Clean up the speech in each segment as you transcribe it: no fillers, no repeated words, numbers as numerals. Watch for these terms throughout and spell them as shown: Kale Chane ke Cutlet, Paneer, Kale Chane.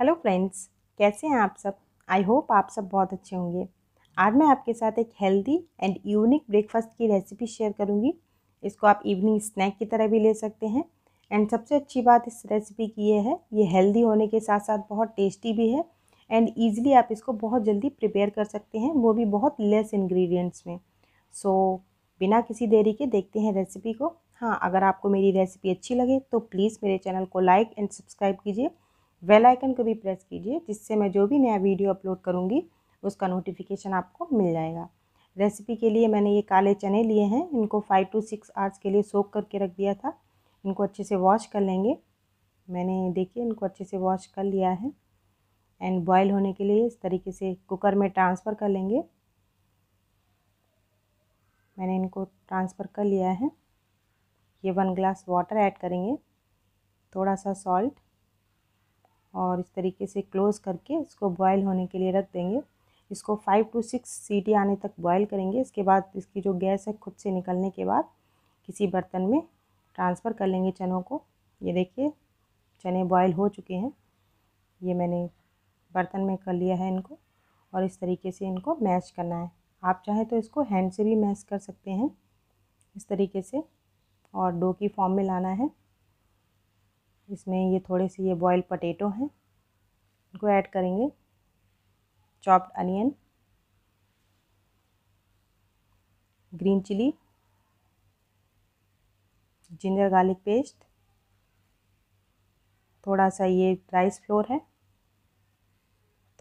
Hello friends, कैसे हैं आप सब। आई होप आप सब बहुत अच्छे होंगे। आज मैं आपके साथ एक हेल्दी एंड यूनिक ब्रेकफास्ट की रेसिपी शेयर करूंगी। इसको आप इवनिंग स्नैक की तरह भी ले सकते हैं। एंड सबसे अच्छी बात इस रेसिपी की यह है, ये हेल्दी होने के साथ साथ बहुत टेस्टी भी है एंड ईजिली आप इसको बहुत जल्दी प्रिपेयर कर सकते हैं, वो भी बहुत लेस इन्ग्रीडियंट्स में। सो बिना किसी देरी के देखते हैं रेसिपी को। हाँ, अगर आपको मेरी रेसिपी अच्छी लगे तो प्लीज़ मेरे चैनल को लाइक एंड सब्सक्राइब कीजिए, बेल आइकन को भी प्रेस कीजिए, जिससे मैं जो भी नया वीडियो अपलोड करूँगी उसका नोटिफिकेशन आपको मिल जाएगा। रेसिपी के लिए मैंने ये काले चने लिए हैं। इनको 5 से 6 आवर्स के लिए सोक करके रख दिया था। इनको अच्छे से वॉश कर लेंगे। मैंने देखिए इनको अच्छे से वॉश कर लिया है एंड बॉयल होने के लिए इस तरीके से कुकर में ट्रांसफ़र कर लेंगे। मैंने इनको ट्रांसफ़र कर लिया है। ये 1 ग्लास वाटर ऐड करेंगे, थोड़ा सा सॉल्ट, और इस तरीके से क्लोज़ करके इसको बॉयल होने के लिए रख देंगे। इसको 5 से 6 सीटी आने तक बॉयल करेंगे। इसके बाद इसकी जो गैस है खुद से निकलने के बाद किसी बर्तन में ट्रांसफ़र कर लेंगे चनों को। ये देखिए चने बॉयल हो चुके हैं। ये मैंने बर्तन में कर लिया है इनको, और इस तरीके से इनको मैश करना है। आप चाहें तो इसको हैंड से भी मैश कर सकते हैं इस तरीके से, और डो की फॉर्म में लाना है। इसमें ये थोड़े से ये बॉयल पोटैटो हैं, इनको ऐड करेंगे, chopped onion, green chilli, ginger garlic paste, थोड़ा सा ये राइस फ्लोर है,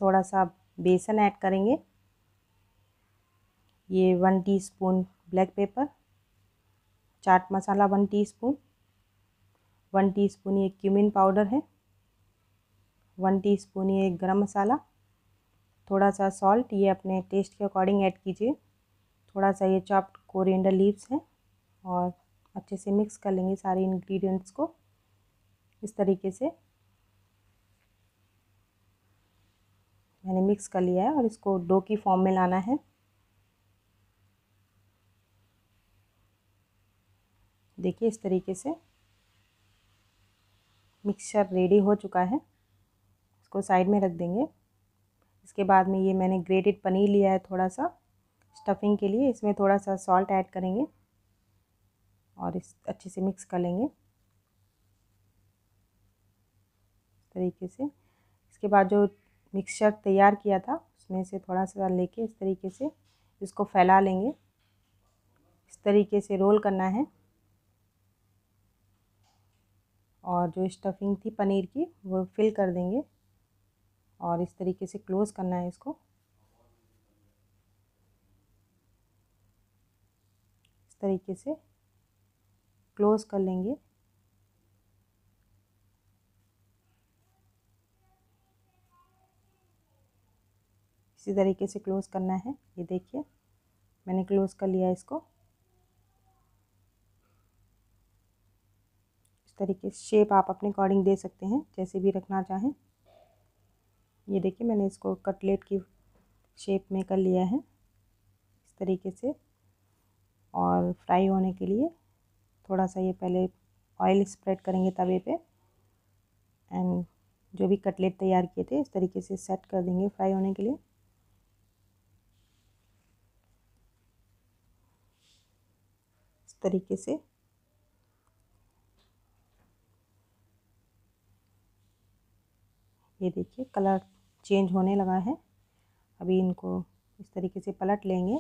थोड़ा सा बेसन ऐड करेंगे, ये 1 teaspoon black pepper, chaat masala 1 teaspoon, 1 teaspoon ये क्यूमिन पाउडर है, 1 टीस्पून ये गरम मसाला, थोड़ा सा सॉल्ट, ये अपने टेस्ट के अकॉर्डिंग ऐड कीजिए, थोड़ा सा ये चॉप्ड कोरिएंडर लीव्स हैं, और अच्छे से मिक्स कर लेंगे सारे इंग्रेडिएंट्स को इस तरीके से। मैंने मिक्स कर लिया है और इसको डो की फॉर्म में लाना है। देखिए इस तरीके से मिक्सचर रेडी हो चुका है। इसको साइड में रख देंगे। इसके बाद में ये मैंने ग्रेटेड पनीर लिया है, थोड़ा सा स्टफिंग के लिए। इसमें थोड़ा सा सॉल्ट ऐड करेंगे और इस अच्छे से मिक्स कर लेंगे इस तरीके से। इसके बाद जो मिक्सचर तैयार किया था उसमें से थोड़ा सा लेके इस तरीके से इसको फैला लेंगे। इस तरीके से रोल करना है, और जो स्टफिंग थी पनीर की वो फिल कर देंगे, और इस तरीके से क्लोज करना है इसको इस तरीके से क्लोज़ कर लेंगे। इसी तरीके से क्लोज़ करना है। ये देखिए मैंने क्लोज़ कर लिया इसको। तरीके से शेप आप अपने अकॉर्डिंग दे सकते हैं, जैसे भी रखना चाहें। ये देखिए मैंने इसको कटलेट की शेप में कर लिया है इस तरीके से। और फ्राई होने के लिए थोड़ा सा ये पहले ऑयल स्प्रेड करेंगे तवे पे, एंड जो भी कटलेट तैयार किए थे इस तरीके से सेट कर देंगे फ्राई होने के लिए। इस तरीके से ये देखिए कलर चेंज होने लगा है। अभी इनको इस तरीके से पलट लेंगे।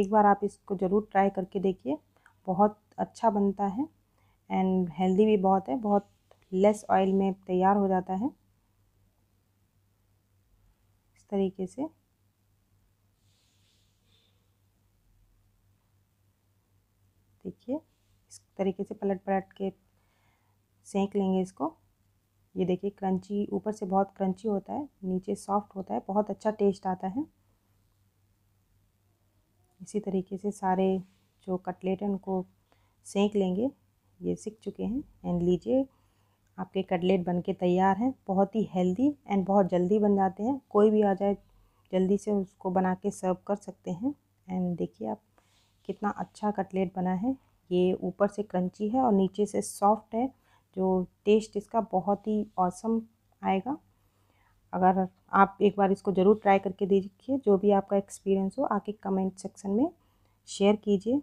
एक बार आप इसको ज़रूर ट्राई करके देखिए, बहुत अच्छा बनता है एंड हेल्दी भी बहुत है, बहुत लेस ऑयल में तैयार हो जाता है इस तरीके से। देखिए इस तरीके से पलट पलट के सेंक लेंगे इसको। ये देखिए क्रंची, ऊपर से बहुत क्रंची होता है, नीचे सॉफ्ट होता है, बहुत अच्छा टेस्ट आता है। इसी तरीके से सारे जो कटलेट हैं उनको सेंक लेंगे। ये सिक चुके हैं एंड लीजिए आपके कटलेट बनके तैयार हैं। बहुत ही हेल्दी एंड बहुत जल्दी बन जाते हैं। कोई भी आ जाए जल्दी से उसको बना के सर्व कर सकते हैं। एंड देखिए आप कितना अच्छा कटलेट बना है। ये ऊपर से क्रंची है और नीचे से सॉफ्ट है, जो टेस्ट इसका बहुत ही ऑसम आएगा। अगर आप एक बार इसको ज़रूर ट्राई करके देखिए। जो भी आपका एक्सपीरियंस हो आके कमेंट सेक्शन में शेयर कीजिए।